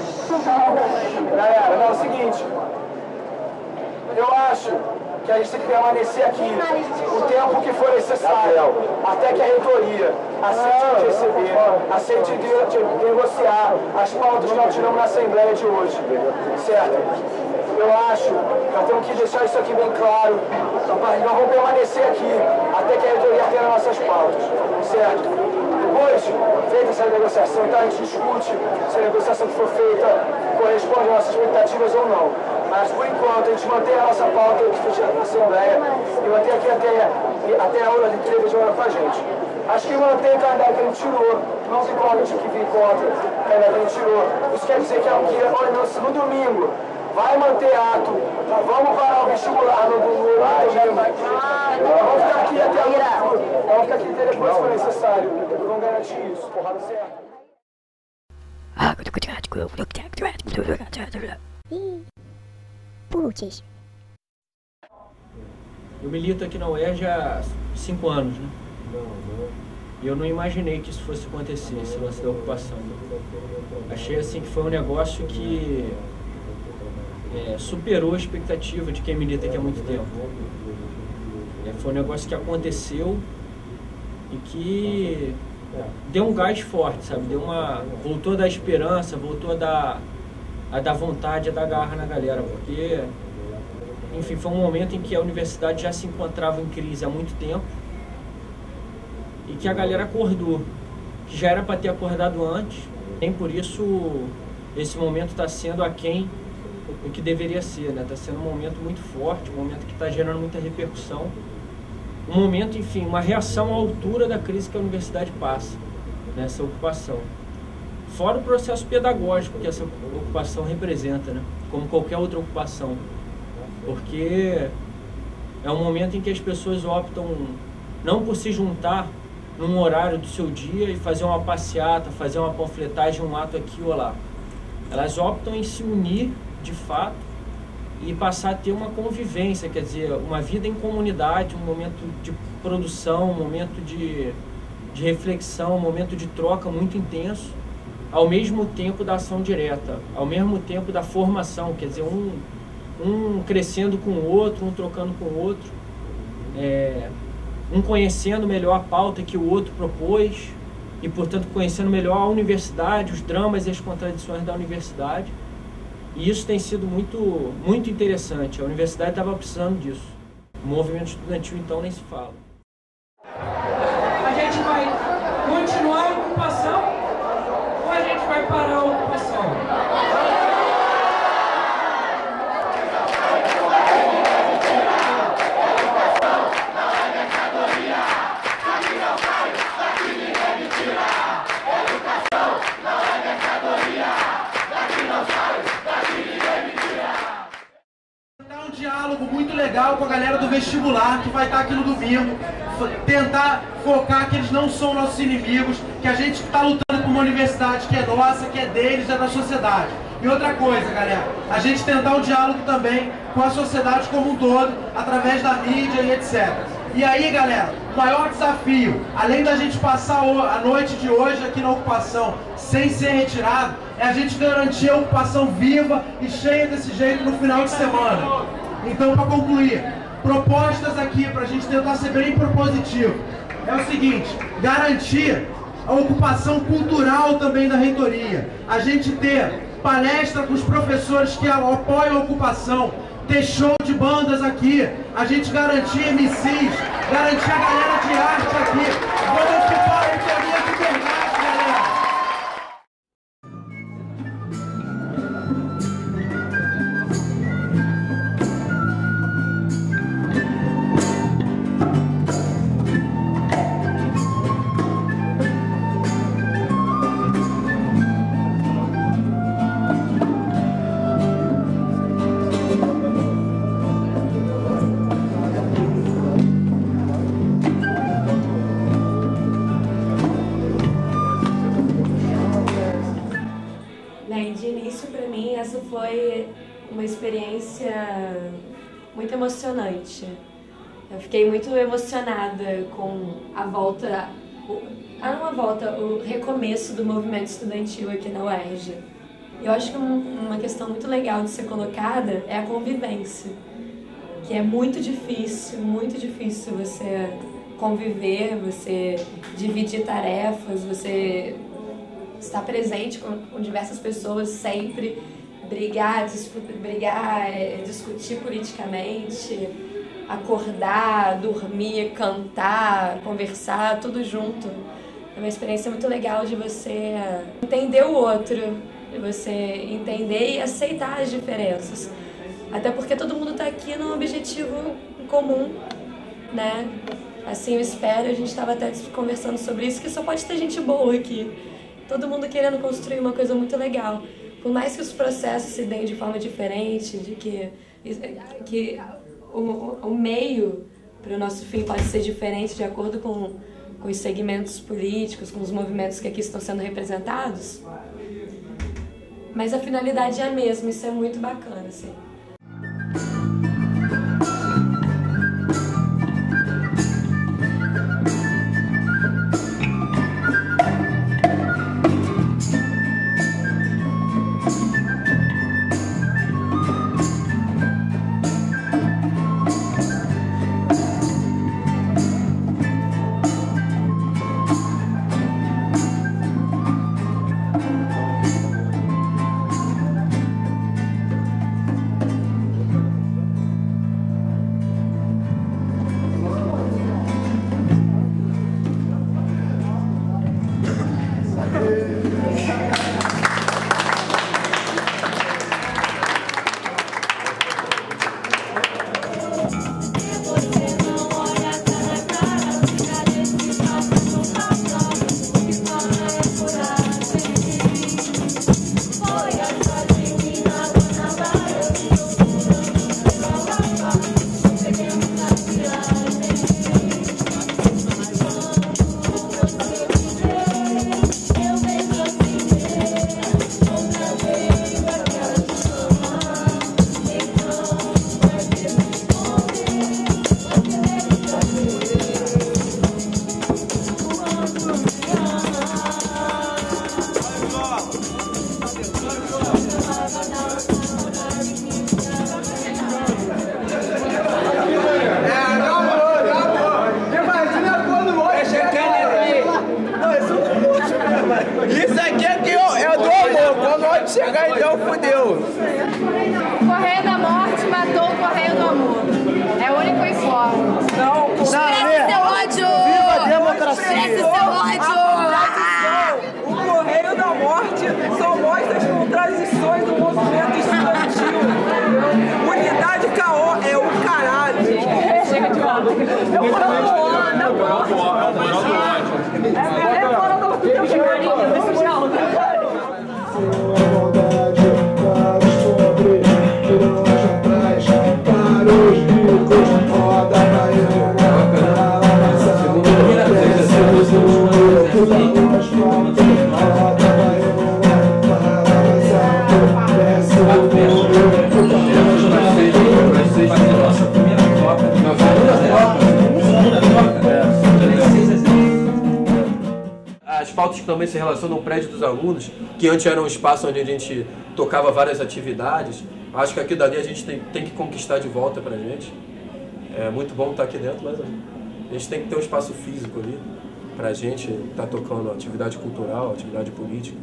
favor. Galera, é o seguinte, eu acho que a gente tem que permanecer aqui o tempo que for necessário, até que a reitoria aceite receber, aceite negociar as pautas que nós tiramos na Assembleia de hoje, certo? Eu acho, nós temos que deixar isso aqui bem claro, mas nós vamos permanecer aqui até que a reitoria tenha nossas pautas, certo? Depois, feita essa negociação, então a gente discute se a negociação que for feita corresponde às nossas expectativas ou não. Mas, por enquanto, a gente mantém a nossa pauta que foi tirada na Assembleia e mantém aqui até a aula de televisão com a gente. Acho que mantém o calendário que a gente tirou, não se importa de que vir contra o calendário que a gente tirou. Isso quer dizer que no domingo, vai manter ato, vamos parar o vestibular no domingo. Vamos ficar aqui até a hora. Vamos ficar aqui até depois se for necessário. Vamos garantir isso, porrada certa. Putz. Eu milito aqui na UERJ há 5 anos, né? E eu não imaginei que isso fosse acontecer, esse lance da ocupação. Achei assim que foi um negócio que superou a expectativa de quem milita aqui há muito tempo. Foi um negócio que aconteceu e que deu um gás forte, sabe? Voltou a dar esperança, voltou a dar vontade, a dar garra na galera, porque, enfim, foi um momento em que a universidade já se encontrava em crise há muito tempo e que a galera acordou, que já era para ter acordado antes, nem por isso esse momento está sendo aquém o que deveria ser, né? Está sendo um momento muito forte, um momento que está gerando muita repercussão, um momento, enfim, uma reação à altura da crise que a universidade passa nessa ocupação. Fora o processo pedagógico que essa ocupação representa, né? Como qualquer outra ocupação, porque é um momento em que as pessoas optam não por se juntar num horário do seu dia e fazer uma passeata, fazer uma panfletagem, um ato aqui ou lá. Elas optam em se unir de fato e passar a ter uma convivência, quer dizer, uma vida em comunidade, um momento de produção, um momento de reflexão, um momento de troca muito intenso, ao mesmo tempo da ação direta, ao mesmo tempo da formação, quer dizer, um crescendo com o outro, um trocando com o outro, um conhecendo melhor a pauta que o outro propôs e, portanto, conhecendo melhor a universidade, os dramas e as contradições da universidade. E isso tem sido muito, muito interessante. A universidade estava precisando disso. O movimento estudantil, então, nem se fala. A gente vai continuar a ocupação ou a gente vai parar a ocupação? Com a galera do vestibular que vai estar aqui no domingo, tentar focar que eles não são nossos inimigos, que a gente está lutando por uma universidade que é nossa, que é deles, é da sociedade. E outra coisa, galera, a gente tentar um diálogo também com a sociedade como um todo, através da mídia e etc. E aí, galera, o maior desafio, além da gente passar a noite de hoje aqui na ocupação sem ser retirado, é a gente garantir a ocupação viva e cheia desse jeito no final de semana. Então, para concluir, propostas aqui para a gente tentar ser bem propositivo. É o seguinte, garantir a ocupação cultural também da reitoria. A gente ter palestra com os professores que apoiam a ocupação, ter show de bandas aqui, a gente garantir MCs, garantir a galera de arte aqui. Vamos ocupar a reitoria de verdade, galera! Foi uma experiência muito emocionante. Eu fiquei muito emocionada com a volta, o recomeço do movimento estudantil aqui na UERJ. Eu acho que uma questão muito legal de ser colocada é a convivência, que é muito difícil você conviver, você dividir tarefas, você estar presente com diversas pessoas sempre, brigar, discutir politicamente, acordar, dormir, cantar, conversar, tudo junto. É uma experiência muito legal de você entender o outro, você entender e aceitar as diferenças, até porque todo mundo está aqui num objetivo comum, né? Assim eu espero. A gente estava até conversando sobre isso, que só pode ter gente boa aqui, todo mundo querendo construir uma coisa muito legal, por mais que os processos se deem de forma diferente, de que o meio para o nosso fim pode ser diferente de acordo com os segmentos políticos, com os movimentos que aqui estão sendo representados. Mas a finalidade é a mesma, isso é muito bacana, assim. Também se relaciona ao prédio dos alunos, que antes era um espaço onde a gente tocava várias atividades. Acho que aqui dali a gente tem que conquistar de volta pra gente. É muito bom estar aqui dentro, mas a gente tem que ter um espaço físico ali pra gente estar tocando atividade cultural, atividade política.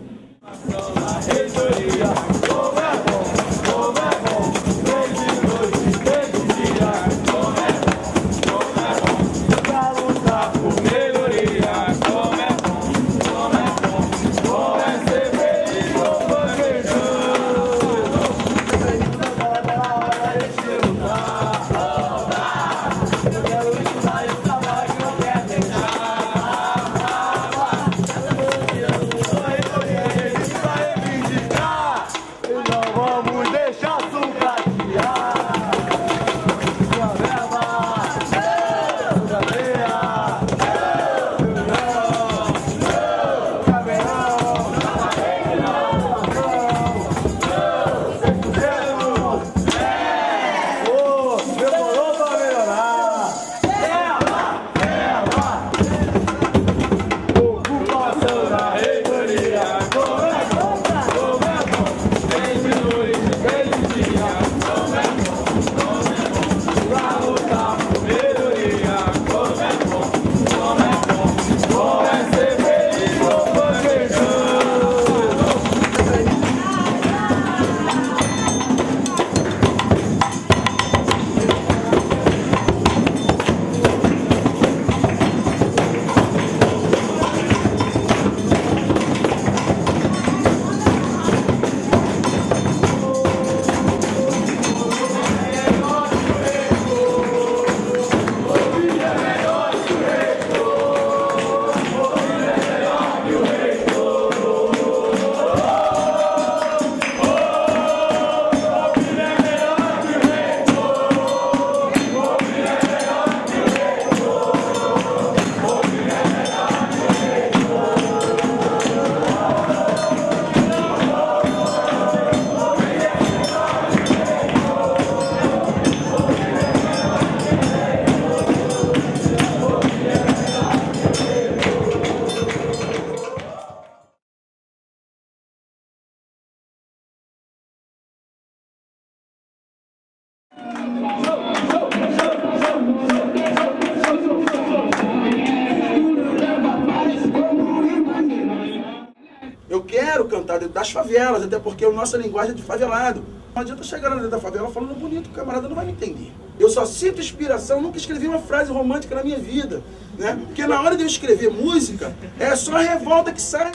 tá dentro das favelas, até porque a nossa linguagem é de favelado. Não adianta chegar lá dentro da favela falando bonito, o camarada não vai me entender. Eu só sinto inspiração, nunca escrevi uma frase romântica na minha vida, né? Porque na hora de eu escrever música, é só a revolta que sai.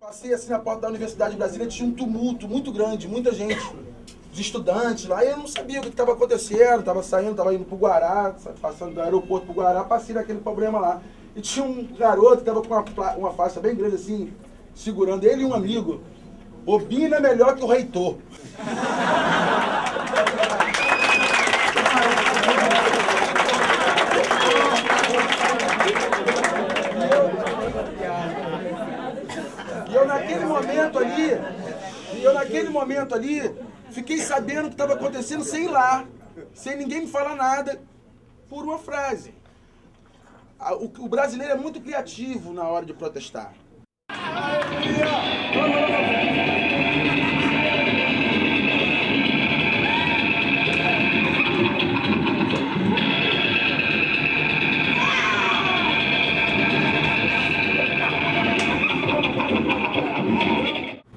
Passei assim na porta da Universidade de Brasília, tinha um tumulto muito grande, muita gente, de estudantes lá, e eu não sabia o que estava acontecendo, estava saindo, estava indo pro Guará, passando do aeroporto pro Guará, passei naquele problema lá. E tinha um garoto que estava com uma faixa bem grande assim, segurando ele e um amigo. Bobina é melhor que o reitor. E eu naquele momento ali, fiquei sabendo o que estava acontecendo sem ir lá, sem ninguém me falar nada, por uma frase. O brasileiro é muito criativo na hora de protestar.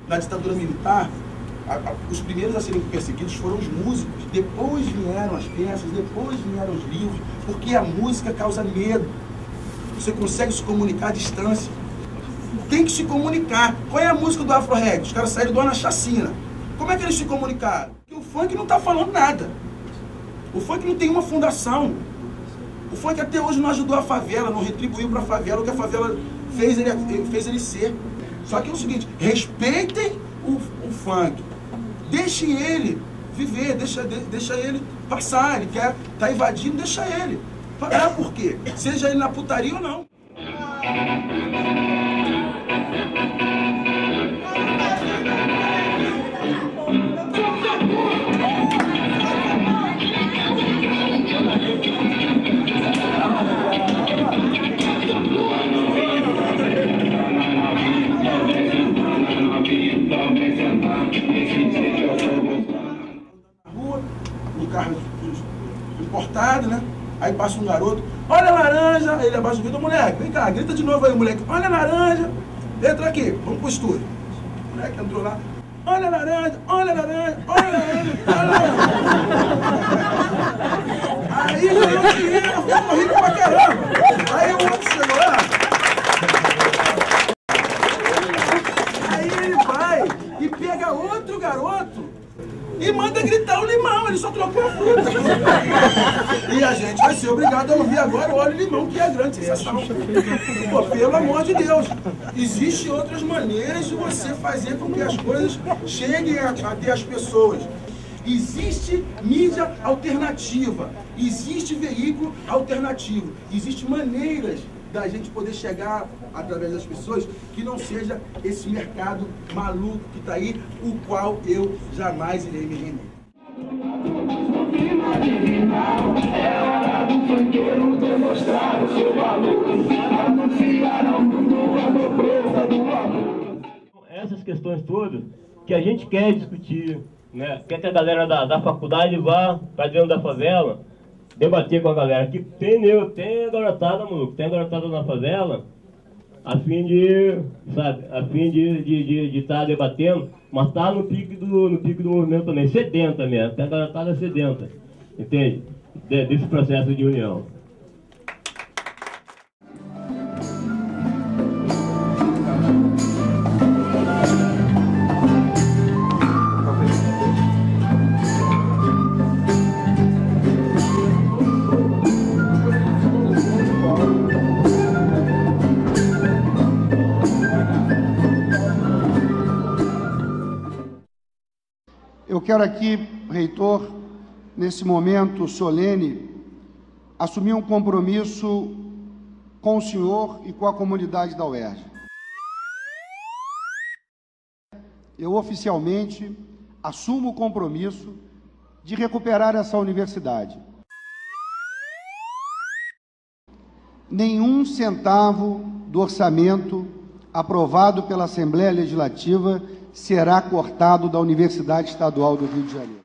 Na ditadura militar, os primeiros a serem perseguidos foram os músicos, depois vieram as peças, depois vieram os livros, porque a música causa medo. Você consegue se comunicar à distância. Tem que se comunicar. Qual é a música do Afro-reggae? Os caras saíram do ano na chacina. Como é que eles se comunicaram? Porque o funk não está falando nada. O funk não tem uma fundação. O funk até hoje não ajudou a favela, não retribuiu para a favela o que a favela fez ele ser. Só que é o seguinte, respeitem o funk. Deixem ele viver, deixa ele passar. Ele quer tá invadindo, deixa ele. Parar por quê? Seja ele na putaria ou não. Na rua, no carro importado, né? Aí passa um garoto, olha a laranja, ele abaixa o vidro, moleque, vem cá, grita de novo aí, moleque, olha a laranja, entra aqui, vamos pro estúdio. O moleque entrou lá, olha a laranja, olha a laranja, olha a laranja, olha a laranja. Aí eu tô rindo pra caramba, aí o outro chegou lá, aí ele vai e pega outro garoto, e manda gritar o limão, ele só trocou a fruta. E a gente vai ser obrigado a ouvir agora o óleo limão, que é a grande sensação. Pô, pelo amor de Deus, existem outras maneiras de você fazer com que as coisas cheguem até as pessoas. Existe mídia alternativa, existe veículo alternativo, existem maneiras da gente poder chegar através das pessoas que não seja esse mercado maluco que está aí, o qual eu jamais irei me render. Essas questões todas que a gente quer discutir, né? Quer que a galera da faculdade vá para dentro da favela, debater com a galera que tem garotada, maluco, tem garotada na favela, a fim de, sabe, a fim de estar debatendo, mas tá no pico do movimento também, sedenta mesmo, tem a garotada sedenta, entende? Desse processo de união. Eu quero aqui, reitor, nesse momento solene, assumir um compromisso com o senhor e com a comunidade da UERJ. Eu oficialmente assumo o compromisso de recuperar essa universidade. Nenhum centavo do orçamento aprovado pela Assembleia Legislativa será cortado da Universidade Estadual do Rio de Janeiro.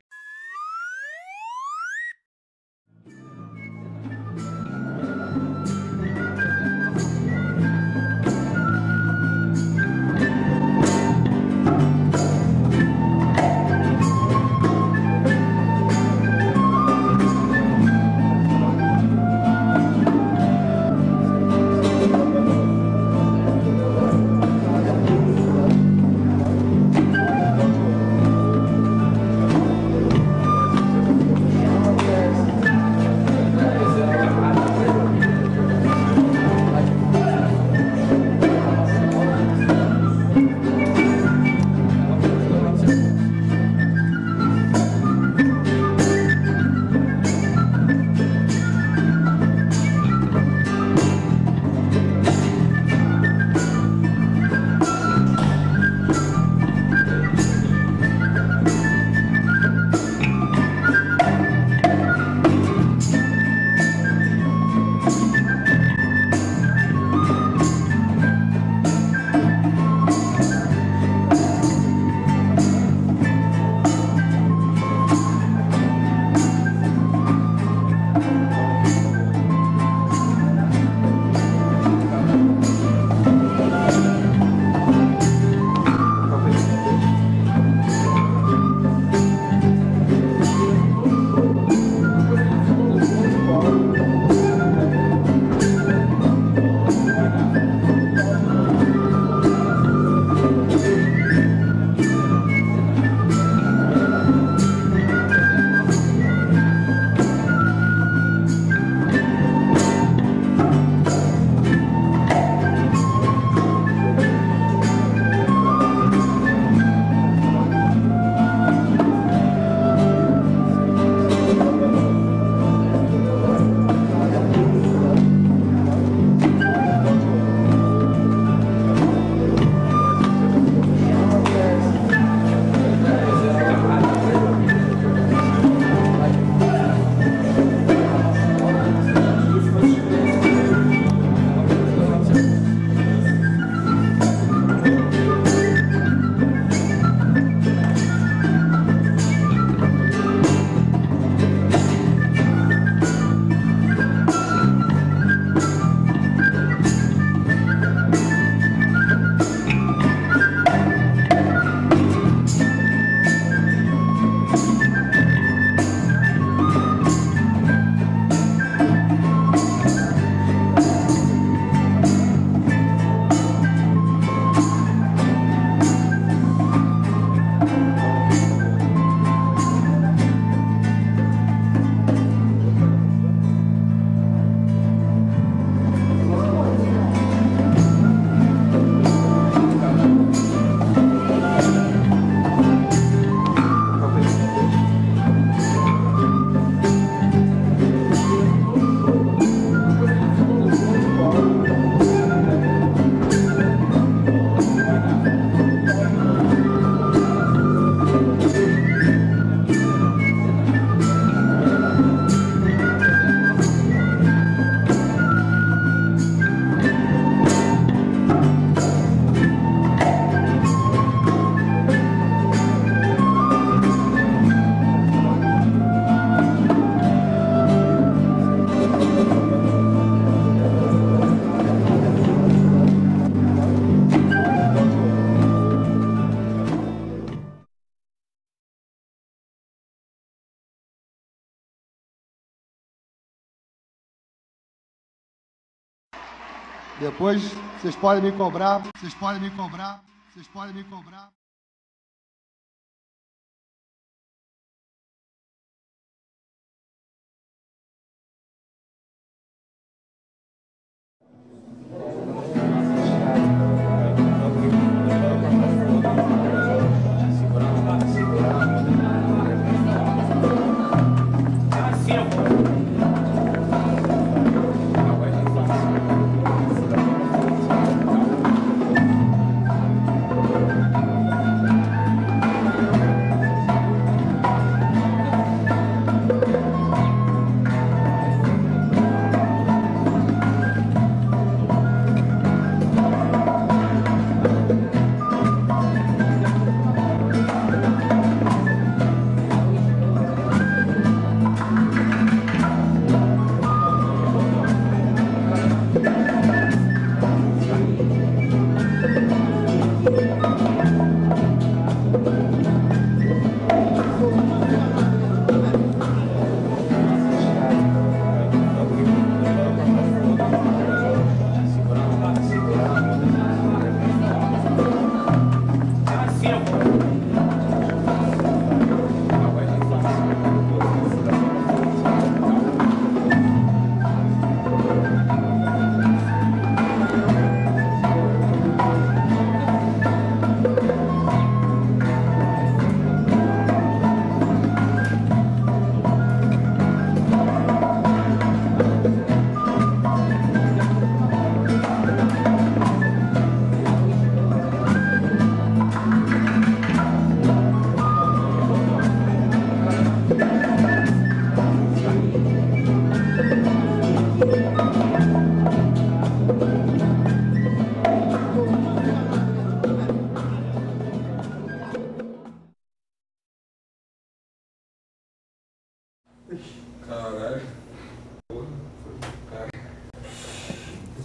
Depois vocês podem me cobrar, vocês podem me cobrar, vocês podem me cobrar.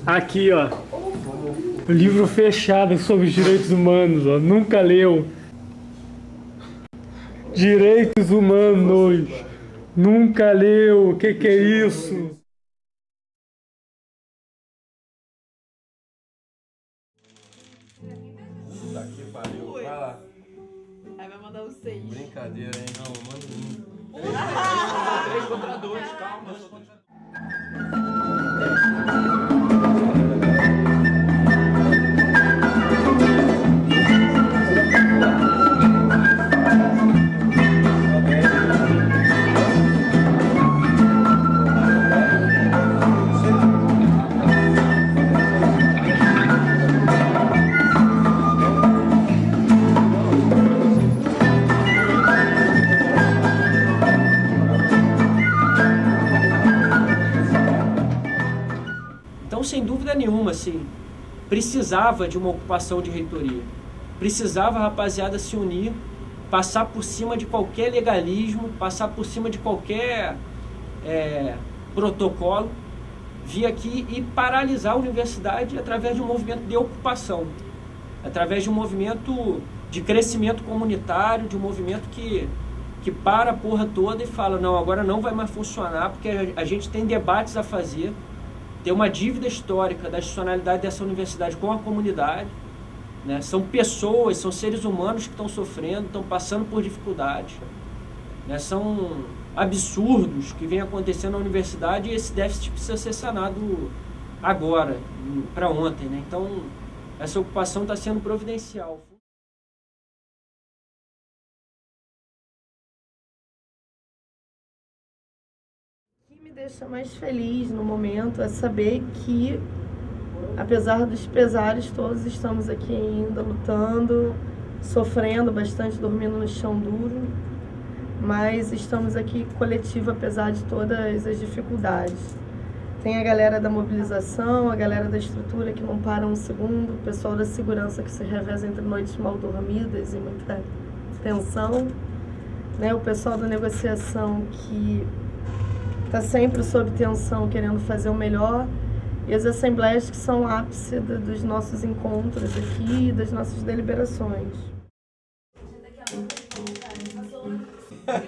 Aqui, ó, o livro fechado sobre os direitos humanos, ó, nunca leu. Direitos humanos, nunca leu, o que é isso? Daqui pariu, vai lá. Aí vai mandar um 6. Brincadeira, hein? Não, manda um. 3 contra 2, calma, eu só tô... Sem dúvida nenhuma, assim, precisava de uma ocupação de reitoria, precisava a rapaziada se unir, passar por cima de qualquer legalismo, passar por cima de qualquer protocolo, vir aqui e paralisar a universidade através de um movimento de ocupação, através de um movimento de crescimento comunitário, de um movimento que para a porra toda e fala, não, agora não vai mais funcionar, porque a gente tem debates a fazer, tem uma dívida histórica da institucionalidade dessa universidade com a comunidade, né? São pessoas, são seres humanos que estão sofrendo, estão passando por dificuldades, né? São absurdos que vem acontecendo na universidade e esse déficit precisa ser sanado agora, para ontem, né? Então, essa ocupação está sendo providencial. Deixa mais feliz no momento é saber que, apesar dos pesares, todos estamos aqui ainda lutando, sofrendo bastante, dormindo no chão duro, mas estamos aqui coletivo apesar de todas as dificuldades. Tem a galera da mobilização, a galera da estrutura que não para um segundo, o pessoal da segurança que se reveza entre noites mal dormidas e muita tensão, né? O pessoal da negociação que está sempre sob tensão, querendo fazer o melhor, e as assembleias que são o ápice dos nossos encontros aqui, das nossas deliberações.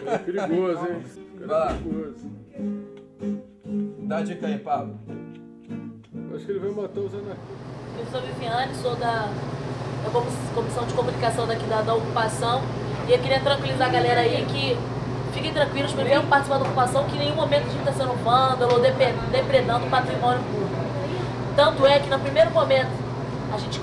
É perigoso, hein? É perigoso. Dá a dica aí, Pablo. acho que ele vai matar os anarquistas. Eu sou Viviane, sou da Comissão de Comunicação daqui da Ocupação. E eu queria tranquilizar a galera aí que fiquem tranquilos, primeiro participar da ocupação, que em nenhum momento a gente está sendo vândalo ou depredando o patrimônio público. Tanto é que no primeiro momento a gente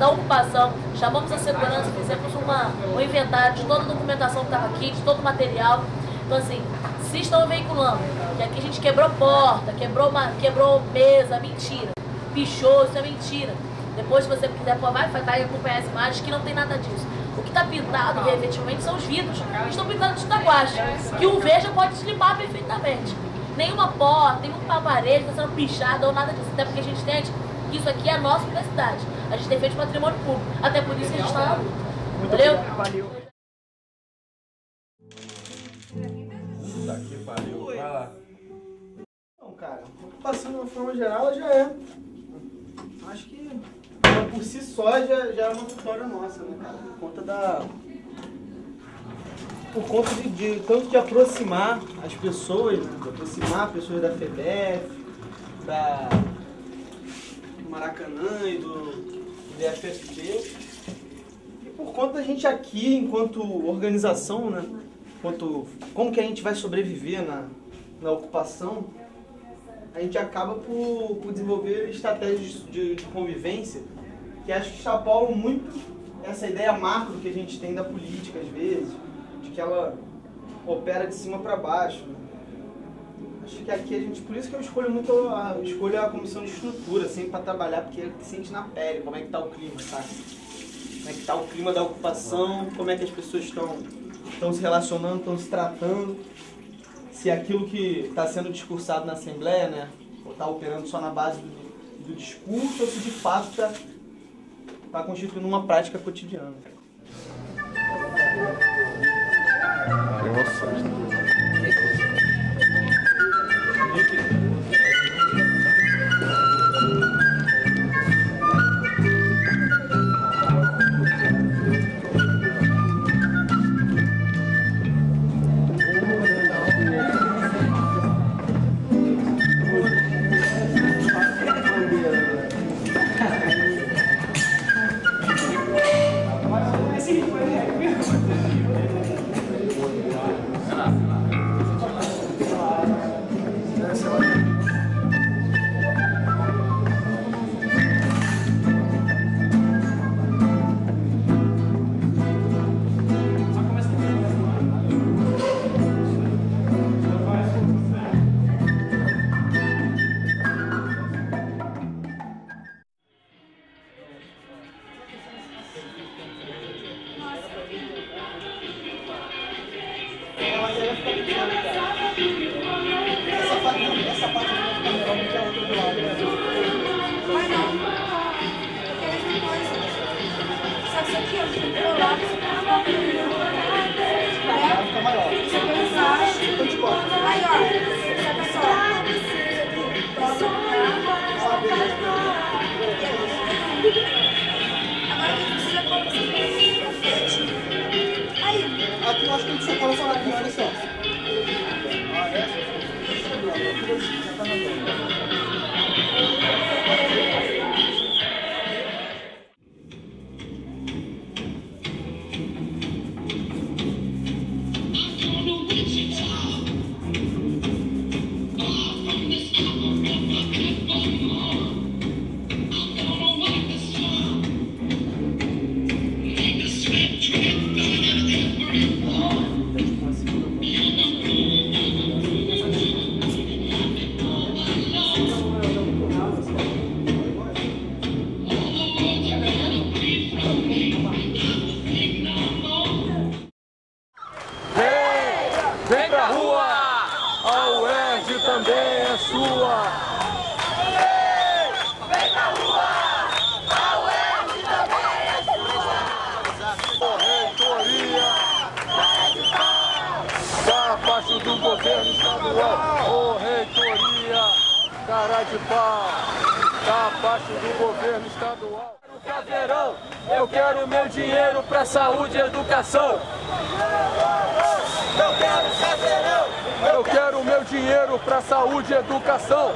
da ocupação, chamamos a segurança, fizemos um inventário de toda a documentação que estava aqui, de todo o material. Então assim, se estão veiculando, que aqui a gente quebrou porta, quebrou mesa, mentira, pichou, isso é mentira. Depois, se você quiser, vai acompanhar as imagens, que não tem nada disso. O que está pintado, efetivamente, são os vidros que estão pintados de taguache, que um veja pode deslimpar perfeitamente. Nenhuma porta, nenhuma parede está sendo pichada ou nada disso. Até porque a gente entende que isso aqui é a nossa universidade. A gente tem feito patrimônio público. Até por isso que a gente está na luta. Valeu? Valeu. Tá aqui, valeu. Vai lá. Não, cara, passando de uma forma geral, já é. Acho que por si só já é uma vitória nossa, né, cara? Por conta de tanto de aproximar as pessoas, né? De aproximar pessoas da FEDEF, do Maracanã e do DFFB. E por conta da gente aqui, enquanto organização, né? Como que a gente vai sobreviver na ocupação, a gente acaba por desenvolver estratégias de convivência que acho que extrapolam muito essa ideia macro que a gente tem da política, às vezes, de que ela opera de cima para baixo. Acho que aqui a gente... Por isso que eu escolho muito a comissão de estrutura, sempre para trabalhar, porque ele sente na pele como é que está o clima, sabe? Como é que está o clima da ocupação, como é que as pessoas estão se relacionando, estão se tratando. Se aquilo que está sendo discursado na Assembleia, né, ou está operando só na base do discurso, ou se de fato está constituindo uma prática cotidiana. Caveirão, eu quero meu dinheiro pra saúde e educação. Eu quero Caveirão, eu quero meu dinheiro pra saúde e educação.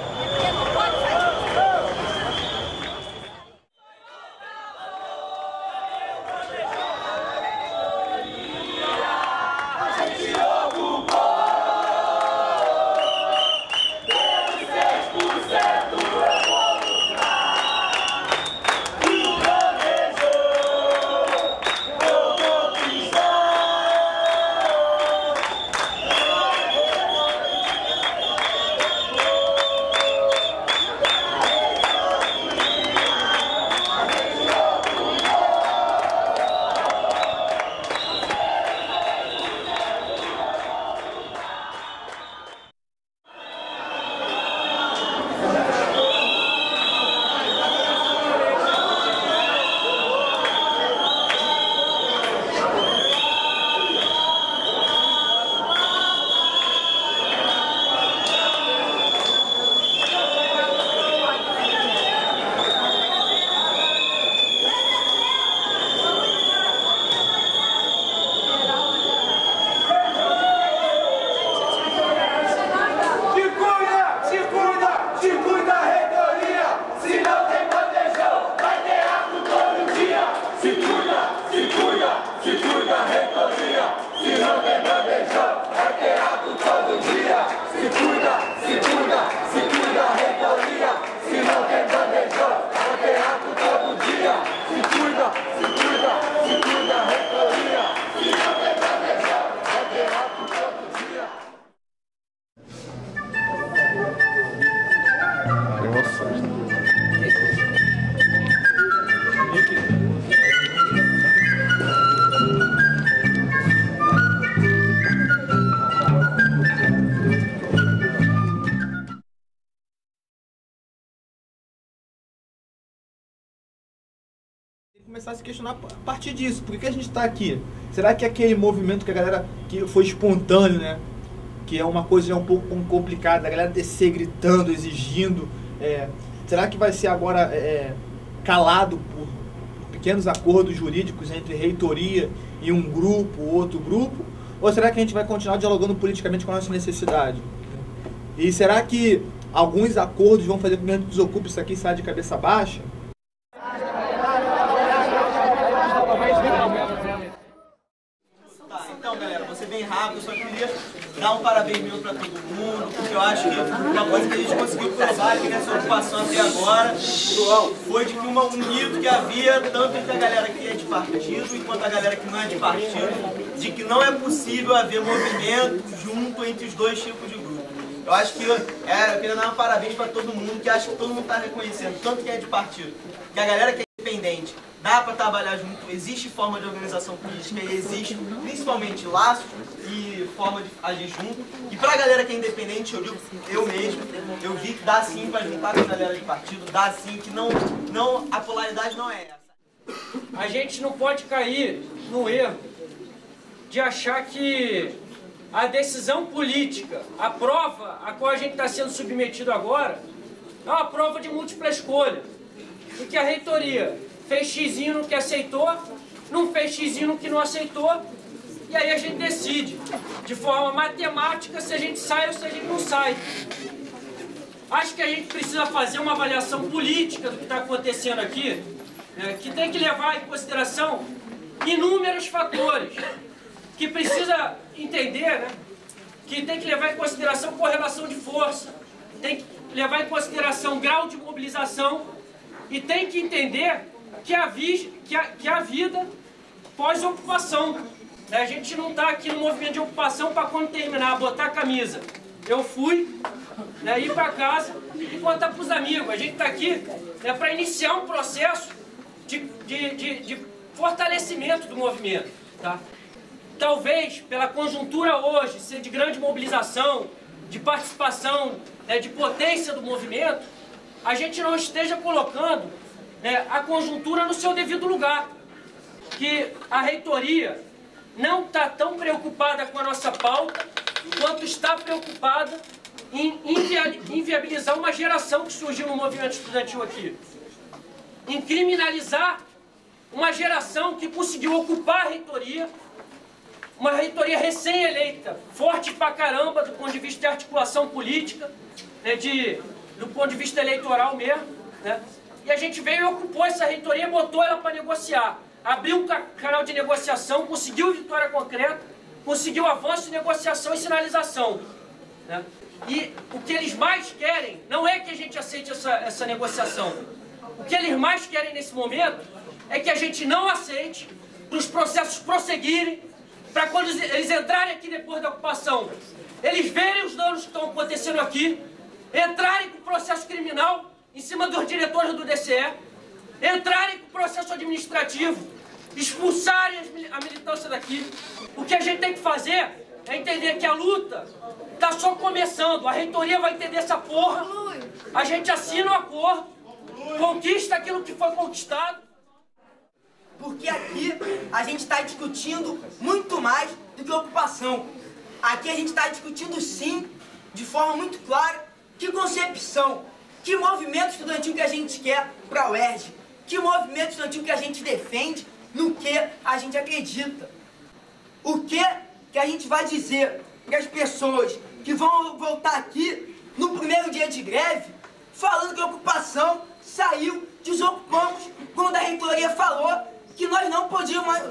começar a se questionar a partir disso. Por que a gente está aqui? Será que aquele movimento que a galera, que foi espontâneo, né? Que é uma coisa já um pouco complicada, a galera descer gritando, exigindo. Será que vai ser agora calado por pequenos acordos jurídicos entre reitoria e um grupo, outro grupo? Ou será que a gente vai continuar dialogando politicamente com a nossa necessidade? E será que alguns acordos vão fazer com que a gente desocupe isso aqui e saia de cabeça baixa? Tá, então galera, vou ser bem rápido, só queria dar um parabéns meu para todo mundo, porque eu acho que uma coisa que a gente conseguiu provar nessa ocupação até agora foi de que uma unido que havia tanto entre a galera que é de partido quanto a galera que não é de partido, de que não é possível haver movimento junto entre os dois tipos de grupos. Eu acho que eu queria dar um parabéns para todo mundo, que acho que todo mundo está reconhecendo, tanto quem é de partido, que a galera que é independente, dá para trabalhar junto, existe forma de organização política e existe principalmente laços e forma de agir junto. E para a galera que é independente, eu digo, eu mesmo, eu vi que dá sim para juntar com a galera de partido, dá sim, que não, a polaridade não é essa. A gente não pode cair no erro de achar que a decisão política, a prova a qual a gente está sendo submetido agora, é uma prova de múltipla escolha, em que a reitoria fez xizinho no que aceitou, não fez xizinho no que não aceitou, e aí a gente decide, de forma matemática, se a gente sai ou se a gente não sai. Acho que a gente precisa fazer uma avaliação política do que está acontecendo aqui, que tem que levar em consideração inúmeros fatores, que precisa entender, né, que tem que levar em consideração correlação de força, tem que levar em consideração grau de mobilização, e tem que entender que a vida pós-ocupação. Né? A gente não está aqui no movimento de ocupação para quando terminar, botar a camisa. Eu fui, né, ir para casa e contar para os amigos. A gente está aqui, né, para iniciar um processo de fortalecimento do movimento. Tá? Talvez, pela conjuntura hoje, ser de grande mobilização, de participação, né, de potência do movimento, a gente não esteja colocando, né, a conjuntura no seu devido lugar, que a reitoria não está tão preocupada com a nossa pauta quanto está preocupada em inviabilizar uma geração que surgiu no movimento estudantil aqui, em criminalizar uma geração que conseguiu ocupar a reitoria, uma reitoria recém-eleita, forte pra caramba do ponto de vista de articulação política, né, do ponto de vista eleitoral mesmo, né? E a gente veio e ocupou essa reitoria, botou ela para negociar, abriu um canal de negociação, conseguiu vitória concreta, conseguiu avanço de negociação e sinalização, né? E o que eles mais querem não é que a gente aceite essa negociação. O que eles mais querem nesse momento é que a gente não aceite, para os processos prosseguirem, para quando eles entrarem aqui depois da ocupação, eles verem os danos que estão acontecendo aqui, entrarem com o processo criminal em cima dos diretores do DCE, entrarem com o processo administrativo, expulsarem a militância daqui. O que a gente tem que fazer é entender que a luta está só começando, a reitoria vai entender essa porra, a gente assina o acordo, conquista aquilo que foi conquistado. Porque aqui a gente está discutindo muito mais do que ocupação. Aqui a gente está discutindo sim, de forma muito clara, que concepção, que movimento estudantil que a gente quer para a UERJ, que movimento estudantil que a gente defende, no que a gente acredita. O que a gente vai dizer para as pessoas que vão voltar aqui no primeiro dia de greve, falando que a ocupação saiu, desocupamos, quando a reitoria falou que nós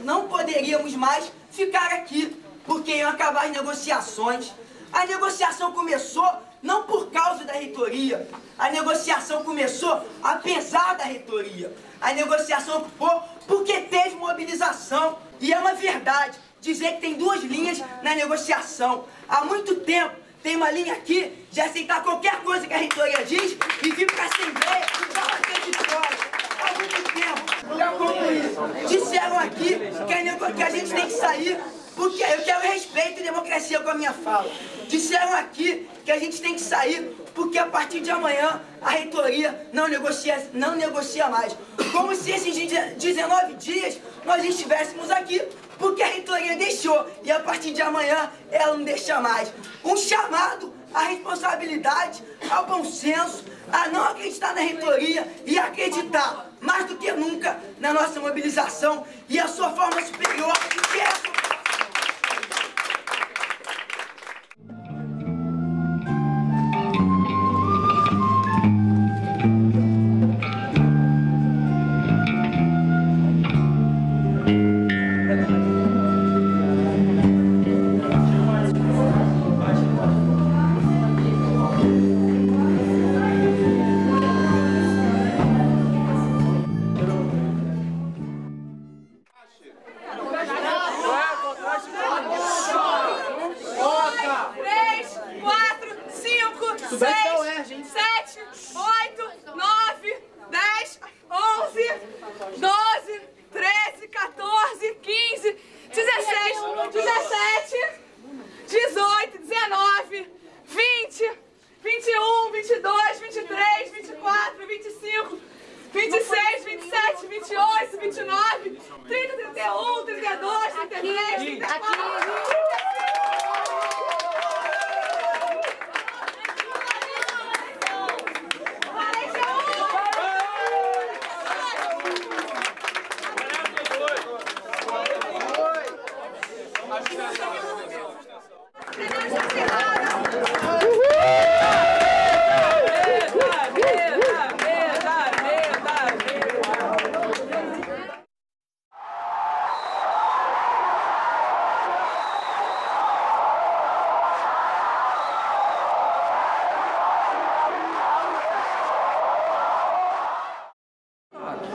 não poderíamos mais ficar aqui, porque iam acabar as negociações. A negociação começou não por causa da reitoria, a negociação começou apesar da reitoria. A negociação ocupou porque teve mobilização. E é uma verdade dizer que tem duas linhas na negociação. Há muito tempo tem uma linha aqui de aceitar qualquer coisa que a reitoria diz e vir para a Assembleia e falar que é de fora. Há muito tempo já concluí. Disseram aqui que a gente tem que sair porque eu quero respeito e democracia com a minha fala. Disseram aqui que a gente tem que sair porque a partir de amanhã a reitoria não negocia mais. Como se esses 19 dias nós estivéssemos aqui, porque a reitoria deixou e a partir de amanhã ela não deixa mais. Um chamado à responsabilidade, ao bom senso, a não acreditar na reitoria e acreditar mais do que nunca na nossa mobilização e a sua forma superior, que é a sua...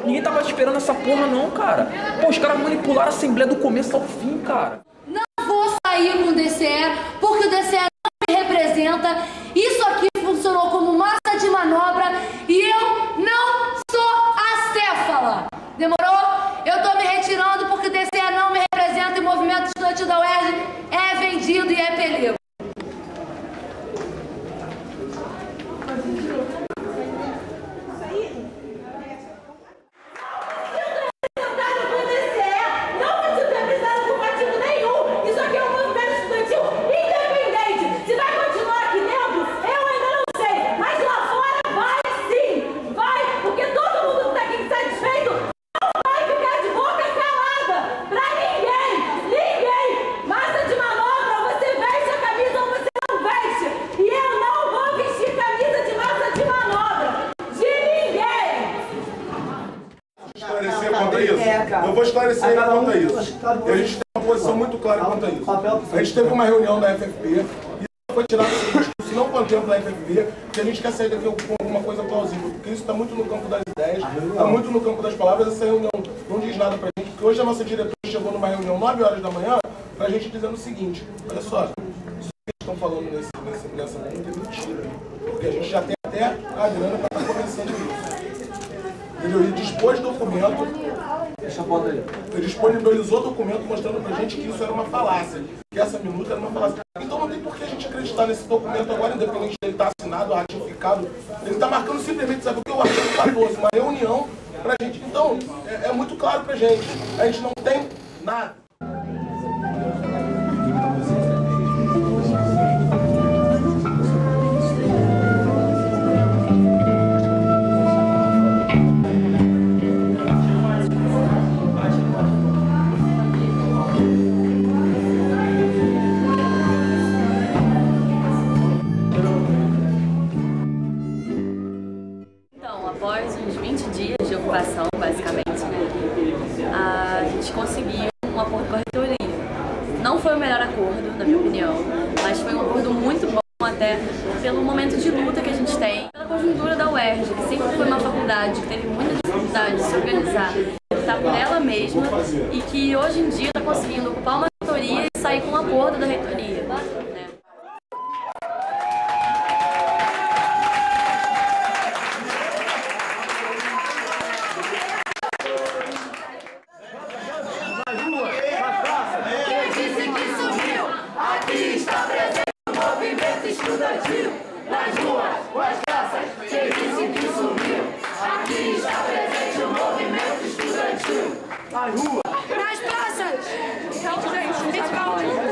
Ninguém tava esperando essa porra não, cara. Pô, os caras manipularam a Assembleia do começo ao fim, cara. Não vou sair com o DCE, porque o DCE não me representa. Isso aqui funcionou como massa de manobra e eu não sou acéfala. Demorou? Eu tô me retirando porque o DCE não me representa e o movimento estudantil da UERJ é vendido e é perigo. E a gente tem uma posição muito clara quanto a isso. A gente teve uma reunião da FFP e foi tirado esse discurso não contemplo da FFP, que a gente quer sair daqui com alguma coisa plausível, porque isso está muito no campo das ideias, está muito no campo das palavras. Essa reunião não diz nada pra gente, porque hoje a nossa diretora chegou numa reunião 9 horas da manhã pra gente dizendo o seguinte: olha só, isso que eles estão falando nessa reunião é mentira, porque a gente já tem até a grana para estar começando isso. Ele dispôs documento. Deixa a porta aí. Ele disponibilizou documento mostrando pra gente que isso era uma falácia, que essa minuta era uma falácia. Então não tem por que a gente acreditar nesse documento agora, independente dele estar assinado, ratificado. Ele está marcando simplesmente, sabe o que? O artigo 14, uma reunião pra gente. Então, é muito claro pra gente. A gente não tem nada. Basicamente, né? A gente conseguiu um acordo com a reitoria. Não foi o melhor acordo, na minha opinião, mas foi um acordo muito bom, até pelo momento de luta que a gente tem. Pela conjuntura da UERJ, que sempre foi uma faculdade que teve muita dificuldade de se organizar, lutar por ela mesma, e que hoje em dia está conseguindo ocupar uma reitoria e sair com um acordo da reitoria, né? Aqui está presente o movimento estudantil. Nas ruas, com as graças, quem disse que sumiu. Aqui está presente o movimento estudantil. Nas ruas, nas praças. Então, gente, principalmente...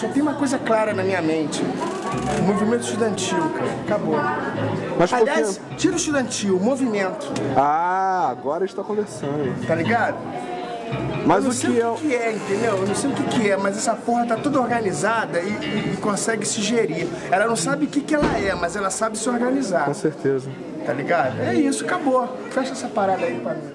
Só tem uma coisa clara na minha mente, o movimento estudantil, cara, acabou. Mas aliás, porque... tira o estudantil, o movimento. Ah, agora está conversando. Tá ligado? Mas eu não sei o que é, entendeu? Eu não sei o que é, mas essa porra tá toda organizada e consegue se gerir. Ela não sabe o que ela é, mas ela sabe se organizar. Com certeza. Tá ligado? É isso, acabou. Fecha essa parada aí pra mim.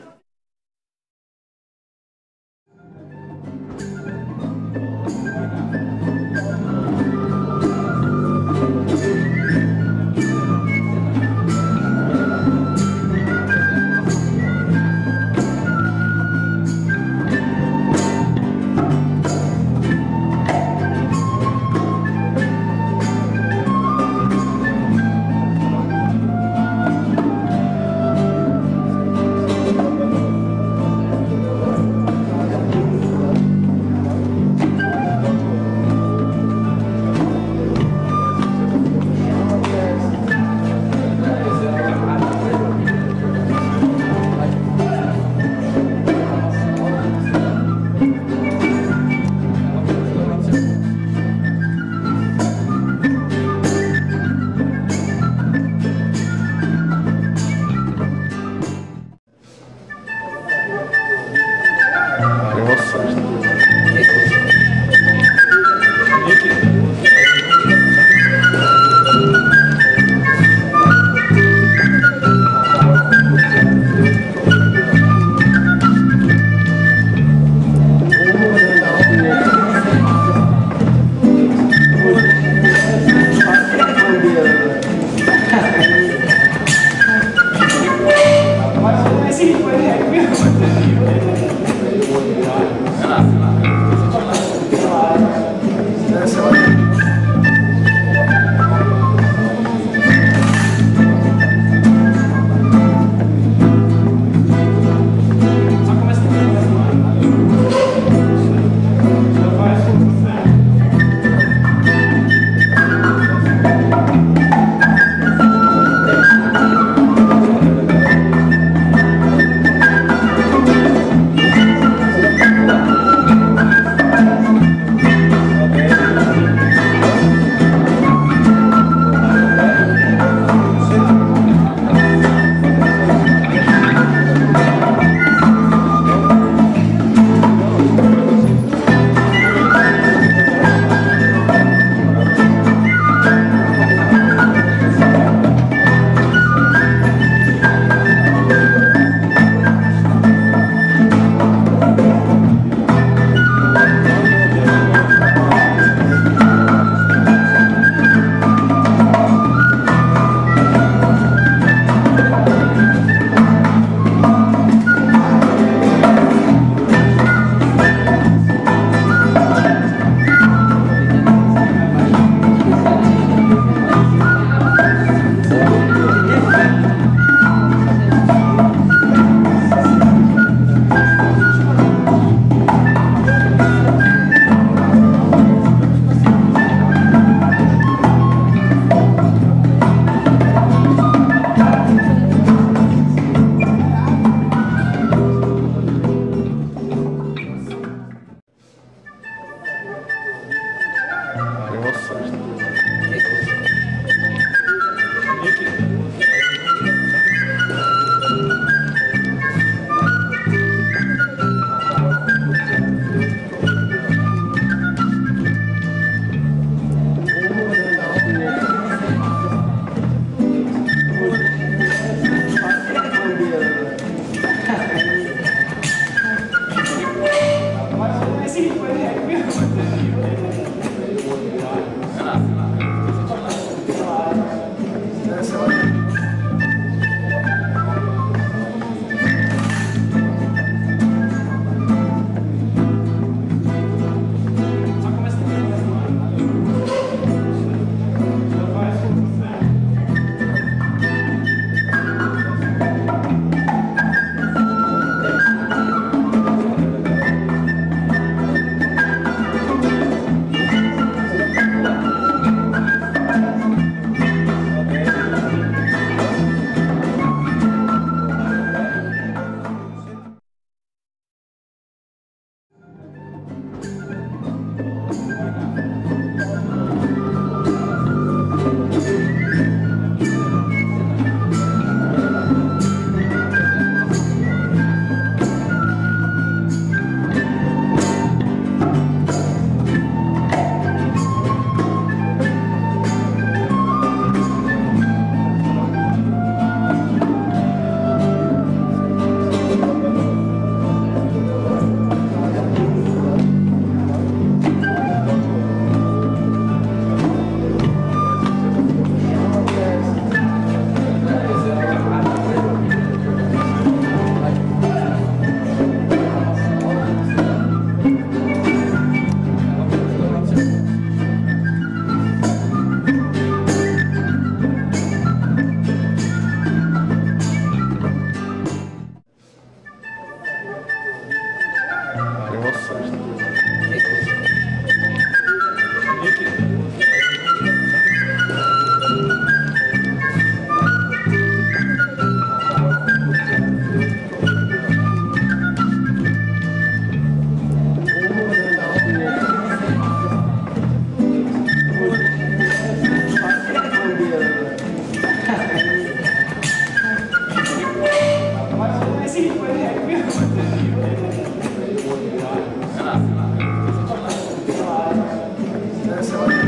That's all.